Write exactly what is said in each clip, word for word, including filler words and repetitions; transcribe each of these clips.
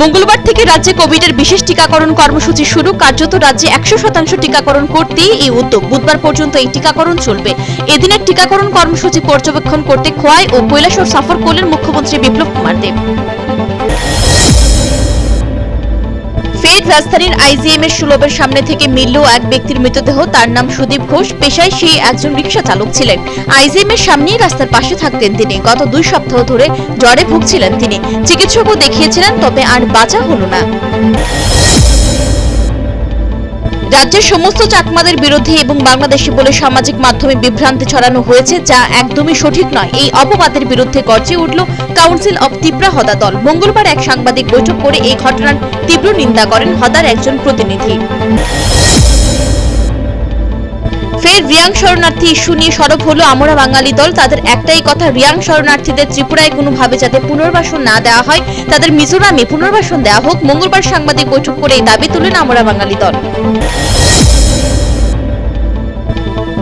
मंगलवार থেকে রাজ্যে কোভিডের বিশেষ টিকাকরণ কর্মসূচি শুরু। কার্যত রাজ্যে একশো শতাংশ টিকাকরণ করতে এই উদ্যোগ। বুধবার পর্যন্ত এই টিকাকরণ চলবে। এদিনের টিকাকরণ কর্মসূচি পর্যবেক্ষণ করতে খোয়াই ও কৈলাসহর সফর করলেন মুখ্যমন্ত্রী বিপ্লব কুমার দেব। রাজধানীর আইজিএমএস সুলভের সামনে থেকে মিলল এক ব্যক্তির মৃতদেহ। তার নাম সুদীপ ঘোষ। পেশায় সেই একজন রিকশা চালক ছিলেন। আইজিএমএস সামনেই রাস্তার পাশে থাকতেন তিনি। গত দুই সপ্তাহ ধরে জ্বরে ভুগছিলেন তিনি। চিকিৎসকও দেখিয়েছিলেন, তবে আর বাঁচা হলো না। রাজ্যের সমস্ত চাকমাদের বিরুদ্ধে এবং বাংলাদেশি বলে সামাজিক মাধ্যমে বিভ্রান্তি ছড়ানো হয়েছে, যা একদমই সঠিক নয়। এই অপবাদের বিরুদ্ধে গর্জে উঠল কাউন্সিল অব তিপ্রা হদা দল। মঙ্গলবার এক সাংবাদিক বৈঠক করে এই ঘটনার তীব্র নিন্দা করেন হদার একজন প্রতিনিধি। ফের রিয়াং শরণার্থী ইস্যু নিয়ে সরব হলো আমরা বাঙালি দল। তাদের একটাই কথা, রিয়াং শরণার্থীদের ত্রিপুরায় কোনোভাবে যাতে পুনর্বাসন না দেওয়া হয়, তাদের মিজোরামে পুনর্বাসন দেওয়া হোক। মঙ্গলবার সাংবাদিক বৈঠক করে এই দাবি তুলেন আমরা বাঙালি দল।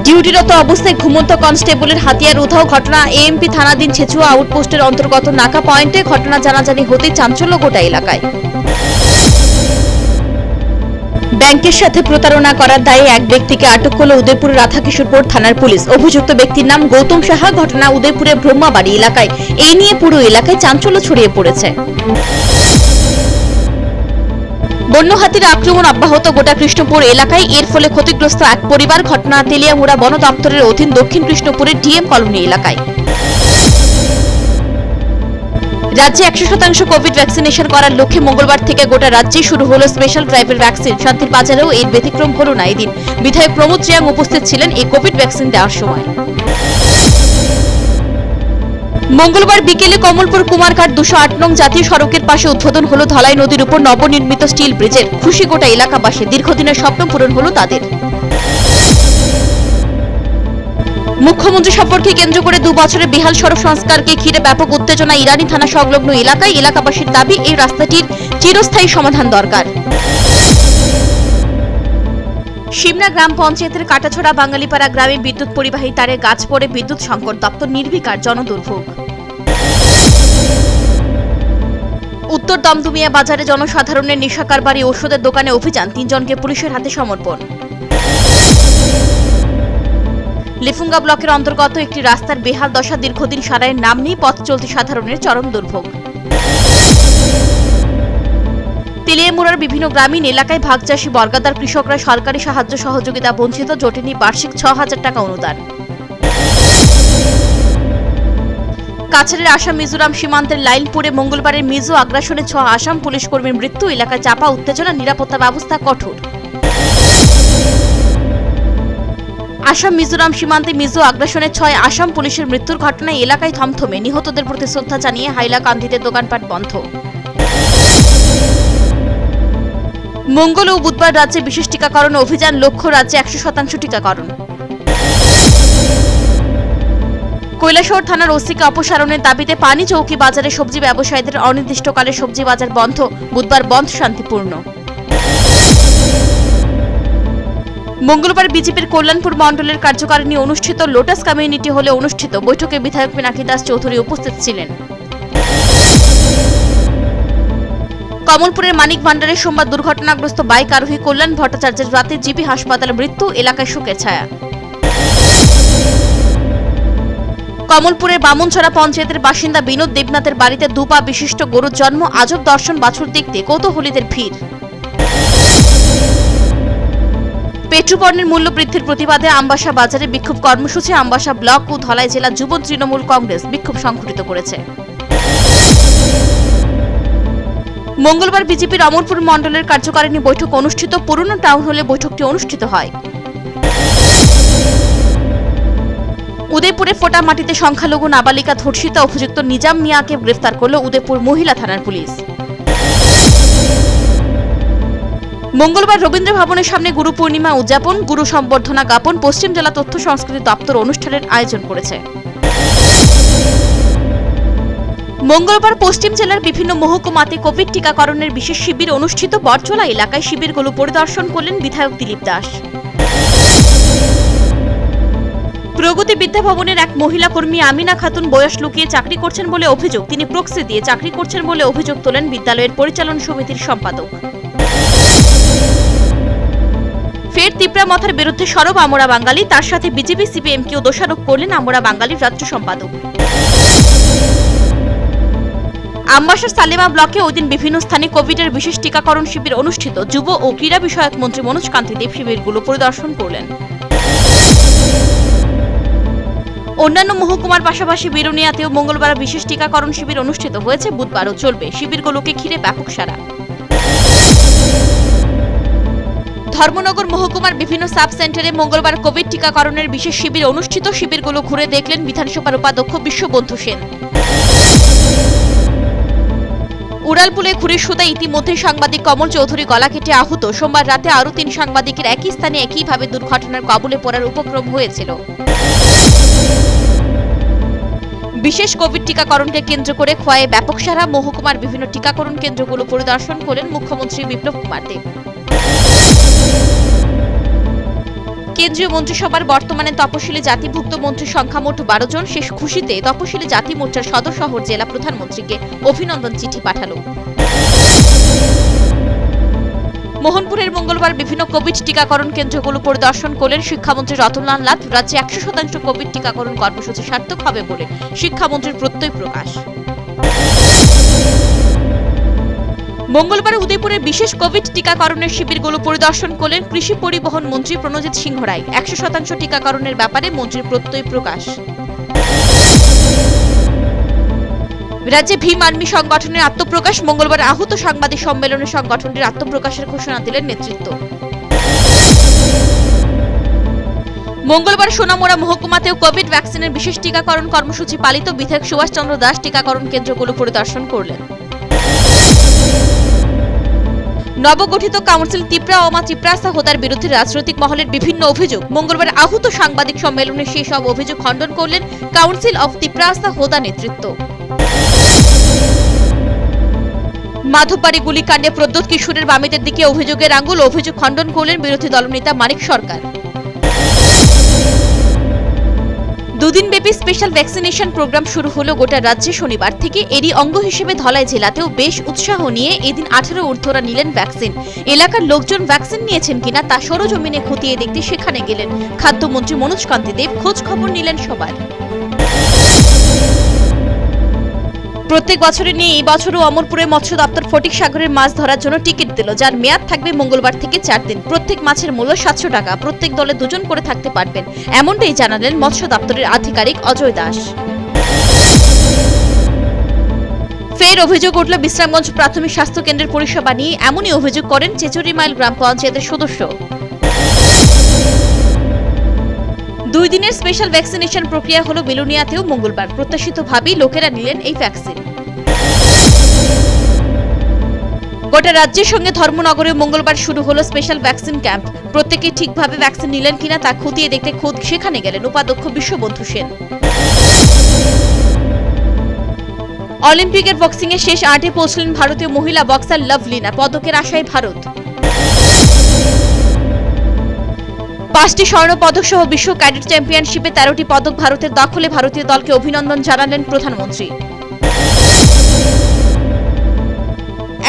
ডিউটিরত অবস্থায় ঘুমন্ত কনস্টেবলের হাতিয়ার উধাও ঘটনা। এএমপি থানাধীন ছেচুয়া আউটপোস্টের অন্তর্গত নাকা পয়েন্টে ঘটনা জানাজানি হতে চাঞ্চল্য গোটা এলাকায়। ব্যাংকের সাথে প্রতারণা করার দায়ে এক ব্যক্তিকে আটক করল উদয়পুর রাধাকিশোরপুর থানার পুলিশ। অভিযুক্ত ব্যক্তির নাম গৌতম সাহা। ঘটনা উদয়পুরের ব্রহ্মাবাড়ি এলাকায়। এই নিয়ে পুরো এলাকায় চাঞ্চল্য ছড়িয়ে পড়েছে। বন্য হাতির আক্রমণ অব্যাহত গোটা কৃষ্ণপুর এলাকায়। এর ফলে ক্ষতিগ্রস্ত এক পরিবার। ঘটনা তেলিয়ামুড়া বন দপ্তরের অধীন দক্ষিণ কৃষ্ণপুরের ডিএম কলোনি এলাকায়। রাজ্যে একশো শতাংশ কোভিড ভ্যাকসিনেশন করার লক্ষ্যে মঙ্গলবার থেকে গোটা রাজ্যে শুরু হলো স্পেশাল ড্রাইভের ভ্যাকসিন। শান্তির বাজারেও এর ব্যতিক্রম হল না। এদিন বিধায়ক প্রমোদ শ্রিয়াং উপস্থিত ছিলেন এই কোভিড ভ্যাকসিন দেওয়ার সময়। মঙ্গলবার বিকেলে কমলপুর কুমারঘাট দুশো আট নং জাতীয় সড়কের পাশে উদ্বোধন হলো ধলাই নদীর উপর নবনির্মিত স্টিল ব্রিজের। খুশি গোটা এলাকাবাসী। দীর্ঘদিনের স্বপ্ন পূরণ হলো তাদের। মুখ্যমন্ত্রী সম্পর্কে কেন্দ্র করে দু বছরে বিহাল সড়ক সংস্কারকে ঘিরে ব্যাপক উত্তেজনা ইরানি থানা সংলগ্ন এলাকায়। এলাকাবাসীর দাবি, এই রাস্তাটির চিরস্থায়ী সমাধান দরকার। শিমনা গ্রাম পঞ্চায়েতের কাটাছড়া বাঙালিপাড়া গ্রামে বিদ্যুৎ পরিবাহী তারে গাছ পড়ে বিদ্যুৎ সংকট। দপ্তর নির্বিকার, জনদুর্ভোগ। উত্তর দমদুমিয়া বাজারে জনসাধারণের নেশা কারবারি ওষুধের দোকানে অভিযান। তিনজনকে পুলিশের হাতে সমর্পণ। লেফুঙ্গা ব্লকের অন্তর্গত একটি রাস্তার বেহাল দশা। দীর্ঘদিন সারাইয়ের নাম নিয়ে পথ চলতি সাধারণের চরম দুর্ভোগ। তেলিয়ামুড়ার বিভিন্ন গ্রামীণ এলাকায় ভাগচাষী বর্গাদার কৃষকরা সরকারি সাহায্য সহযোগিতা বঞ্চিত। জোটেনি বার্ষিক ছ হাজার টাকা অনুদান। কাছাড়ের আসাম মিজোরাম সীমান্তের লাইনপুরে মঙ্গলবারের মিজো আগ্রাসনে ছ আসাম পুলিশ কর্মীর মৃত্যু। এলাকায় চাপা উত্তেজনা, নিরাপত্তা ব্যবস্থা কঠোর। আসাম মিজোরাম সীমান্তে মিজো আগ্রাসনে ছয় আসাম পুলিশের মৃত্যুর ঘটনায় এলাকায় থমথমে। নিহতদের প্রতি শ্রদ্ধা জানিয়ে হাইলাকান্দিতে দোকানপাট বন্ধ। মঙ্গল ও বুধবার রাজ্যে বিশেষ টিকাকরণ অভিযান। লক্ষ্য রাজ্যে একশো শতাংশ টিকাকরণ। কৈলাসহর থানার ওসিকে অপসারণের দাবিতে পানি চৌকি বাজারে সবজি ব্যবসায়ীদের অনির্দিষ্টকালে সবজি বাজার বন্ধ। বুধবার বন্ধ শান্তিপূর্ণ। মঙ্গলবার বিজেপির কল্যাণপুর মণ্ডলের কার্যকারিণী অনুষ্ঠিত লোটাস কমিউনিটি হলে অনুষ্ঠিত বৈঠকে বিধায়ক বিনাকি দাস চৌধুরী উপস্থিত ছিলেন। কমলপুরের মানিক ভান্ডারে সোমবার দুর্ঘটনাগ্রস্ত বাইক আরোহী কল্যাণ ভট্টাচার্যের রাতে জিবি হাসপাতালে মৃত্যু। এলাকায় শোকের ছায়া। কমলপুরের বামুনছড়া পঞ্চায়েতের বাসিন্দা বিনোদ দেবনাথের বাড়িতে দুপা বিশিষ্ট গরুর জন্ম। আজব দর্শন, বাছুর দেখতে কৌতূহলীদের ভিড়। পেট্রোপণ্যের মূল্য বৃদ্ধির প্রতিবাদে আমবাসা বাজারে বিক্ষোভ কর্মসূচি। আমবাসা ব্লক ও ধলাই জেলা যুব তৃণমূল কংগ্রেস বিক্ষোভ সংঘটিত করেছে। মঙ্গলবার বিজেপির অমরপুর মণ্ডলের কার্যকারিণী বৈঠক অনুষ্ঠিত। পুরনো টাউন হলে বৈঠকটি অনুষ্ঠিত হয়। উদয়পুরে ফোটা মাটিতে সংখ্যালঘু নাবালিকা ধর্ষিতা। অভিযুক্ত নিজাম মিয়াকে গ্রেফতার করল উদয়পুর মহিলা থানার পুলিশ। মঙ্গলবার রবীন্দ্র ভবনের সামনে গুরু পূর্ণিমা উদযাপন, গুরু সম্বর্ধনা জ্ঞাপন। পশ্চিম জেলা তথ্য সংস্কৃতি দপ্তর অনুষ্ঠানের আয়োজন করেছে। মঙ্গলবার পশ্চিম জেলার বিভিন্ন মহকুমাতে কোভিড টিকাকরণের বিশেষ শিবির অনুষ্ঠিত। বটচলা এলাকায় শিবিরগুলো পরিদর্শন করলেন বিধায়ক দিলীপ দাস। প্রগতি বিদ্যা ভবনের এক মহিলা কর্মী আমিনা খাতুন বয়স লুকিয়ে চাকরি করছেন বলে অভিযোগ। তিনি প্রক্সি দিয়ে চাকরি করছেন বলে অভিযোগ তোলেন বিদ্যালয়ের পরিচালন সমিতির সম্পাদক। ফের তিপ্রা মথার বিরুদ্ধে সরব আমরা বাঙালি, তার সাথে বিজেপি সিপিএমকেও দোষারোপ করলেন আমরা বাঙালির রাজ্য সম্পাদক। আমবাসার সালেমা ব্লকে ওইদিন বিভিন্ন স্থানে কোভিডের বিশেষ টিকাকরণ শিবির অনুষ্ঠিত। যুব ও ক্রীড়া বিষয়ক মন্ত্রী মনোজ কান্তি দেব শিবিরগুলো পরিদর্শন করলেন। অন্যান্য মহকুমার পাশাপাশি বিরুনিয়াতেও মঙ্গলবার বিশেষ টিকাকরণ শিবির অনুষ্ঠিত হয়েছে, বুধবারও চলবে। শিবিরগুলোকে ঘিরে ব্যাপক সাড়া। ধর্মনগর মহকুমার বিভিন্ন সাব সেন্টারে মঙ্গলবার কোভিড টিকাকরণের বিশেষ শিবির অনুষ্ঠিত। শিবিরগুলো ঘুরে দেখলেন বিধানসভার উপাধ্যক্ষ বিশ্ববন্ধু সেঠ। উড়ালপুলে ঘুড়ির সুতায় ইতিমধ্যে সাংবাদিক কমল চৌধুরী গলা কেটে আহত। সোমবার রাতে আরও তিন সাংবাদিকের একই স্থানে একইভাবে দুর্ঘটনার কবলে পড়ার উপক্রম হয়েছিল। বিশেষ কোভিড টিকাকরণকে কেন্দ্র করে খোয়ায়ে ব্যাপক সারা। মহকুমার বিভিন্ন টিকাকরণ কেন্দ্রগুলো পরিদর্শন করেন মুখ্যমন্ত্রী বিপ্লব কুমার দেব। কেন্দ্রীয় মন্ত্রিসভার বর্তমানে তপশিলি জাতিভুক্ত মন্ত্রীর সংখ্যা মোট বারো জন। শেষ খুশিতে তপশিলি জাতি মোর্চার সদর শহর জেলা প্রধানমন্ত্রীকে অভিনন্দন চিঠি পাঠালো। মোহনপুরের মঙ্গলবার বিভিন্ন কোভিড টিকাকরণ কেন্দ্রগুলো পরিদর্শন করলেন শিক্ষামন্ত্রী রতনলাল নাথ। রাজ্যে একশো শতাংশ কোভিড টিকাকরণ কর্মসূচি সার্থক হবে বলে শিক্ষামন্ত্রীর প্রত্যয় প্রকাশ। মঙ্গলবার উদয়পুরে বিশেষ কোভিড টিকাকরণের শিবিরগুলো পরিদর্শন করলেন কৃষি পরিবহন মন্ত্রী প্রণজিত সিংহ রায়। একশো শতাংশ টিকাকরণের ব্যাপারে মন্ত্রীর প্রত্যয় প্রকাশ। রাজ্যে ভীম আর্মি সংগঠনের আত্মপ্রকাশ। মঙ্গলবার আহত সাংবাদিক সম্মেলনে সংগঠনটির আত্মপ্রকাশের ঘোষণা দিলেন নেতৃত্ব। মঙ্গলবার সোনামুড়া মহকুমাতেও কোভিড ভ্যাকসিনের বিশেষ টিকাকরণ কর্মসূচি পালিত। বিধায়ক সুভাষ চন্দ্র দাস টিকাকরণ কেন্দ্রগুলো পরিদর্শন করলেন। নবগঠিত কাউন্সিল তিপ্রা অমা তিপ্রাসা হোতার বিরুদ্ধে রাজনৈতিক মহলের বিভিন্ন অভিযোগ। মঙ্গলবার আহত সাংবাদিক সম্মেলনে সেই সব অভিযোগ খণ্ডন করলেন কাউন্সিল অফ তিপ্রাসা হোতা নেতৃত্ব। মাধববাড়ি গুলিকাণ্ডে প্রদ্যোৎ কিশোরের বামীদের দিকে অভিযোগের আঙুল, অভিযোগ খণ্ডন করলেন বিরোধী দলনেতা মানিক সরকার। দুদিনব্যাপী স্পেশাল ভ্যাকসিনেশন প্রোগ্রাম শুরু হলো গোটা রাজ্যে শনিবার থেকে। এরই অঙ্গ হিসেবে ধলাই জেলাতেও বেশ উৎসাহ নিয়ে এদিন আঠারো ঊর্ধ্বরা নিলেন ভ্যাকসিন। এলাকার লোকজন ভ্যাকসিন নিয়েছেন কিনা তা সরজমিনে খতিয়ে দেখতে সেখানে গেলেন খাদ্যমন্ত্রী মনোজ কান্তি দেব। খোঁজ খবর নিলেন সবার। প্রত্যেক বছরে নিয়ে এই বছরও অমরপুরে মৎস্য দপ্তর ফটিক সাগরের মাছ ধরার জন্য টিকিট দিল, যার মেয়াদ থাকবে মঙ্গলবার থেকে চার দিন। প্রত্যেক মাছের মূল্য সাতশো টাকা। প্রত্যেক দলে দুজন করে থাকতে পারবেন, এমনটাই জানালেন মৎস্য দপ্তরের আধিকারিক অজয় দাস। ফের অভিযোগ উঠল বিশ্রামগঞ্জ প্রাথমিক স্বাস্থ্য কেন্দ্রের পরিষেবা নিয়ে। এমনই অভিযোগ করেন চেচুরিমাইল গ্রাম পঞ্চায়েতের সদস্য। দুই দিনের স্পেশাল ভ্যাকসিনেশন প্রক্রিয়া হলো বিলুনিয়াতেও মঙ্গলবার। প্রত্যাশিতভাবেই লোকেরা নিলেন এই ভ্যাকসিন। গোটা রাজ্যের সঙ্গে ধর্মনগরে মঙ্গলবার শুরু হলো স্পেশাল ভ্যাকসিন ক্যাম্প। প্রত্যেকে ঠিকভাবে ভ্যাকসিন নিলেন কিনা তা খতিয়ে দেখতে খোদ সেখানে গেলেন উপাধ্যক্ষ বিশ্ববন্ধু সেন। অলিম্পিকের বক্সিংয়ে শেষ আটে পৌঁছলেন ভারতীয় মহিলা বক্সার লভলীনা। পদকের আশায় ভারত। পাঁচটি স্বর্ণ পদক সহ বিশ্ব ক্যাডেট চ্যাম্পিয়নশিপে তেরোটি পদক ভারতের দখলে। ভারতীয় দলকে অভিনন্দন জানালেন প্রধানমন্ত্রী।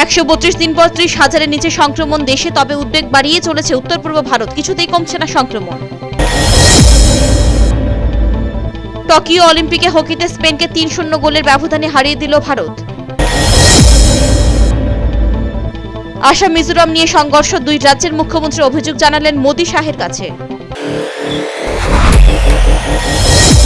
একশো বত্রিশ দিন পর ত্রিশ হাজারের নিচে সংক্রমণ দেশে, তবে উদ্বেগ বাড়িয়ে চলেছে উত্তর পূর্ব ভারত। কিছুতেই কমছে না সংক্রমণ। টোকিও অলিম্পিকে হকিতে স্পেনকে তিন শূন্য গোলের ব্যবধানে হারিয়ে দিল ভারত। আসাম মিজোরাম নিয়ে সংঘর্ষ, দুই রাজ্যের মুখ্যমন্ত্রী অভিযোগ জানালেন মোদি শাহের কাছে।